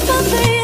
keep on